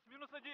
6, минус 1.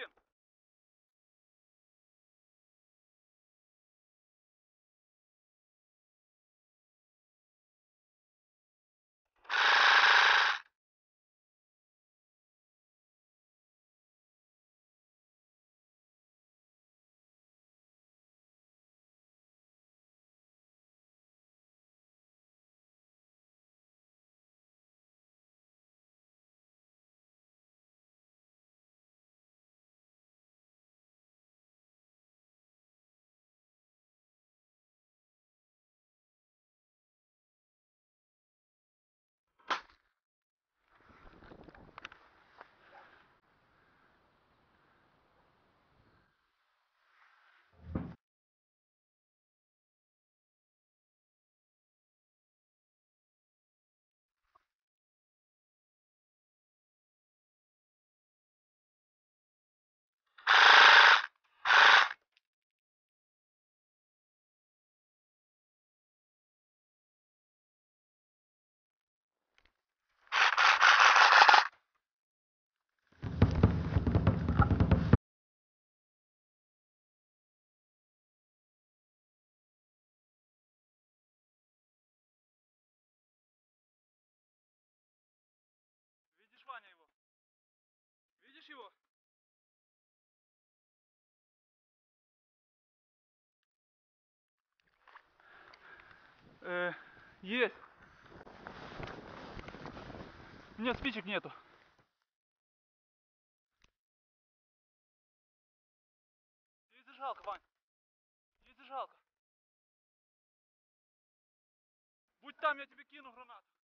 Его. Видишь его? Есть. У меня спичек нету. Тебе жалко, Вань. Тебе жалко. Будь там, я тебе кину гранату.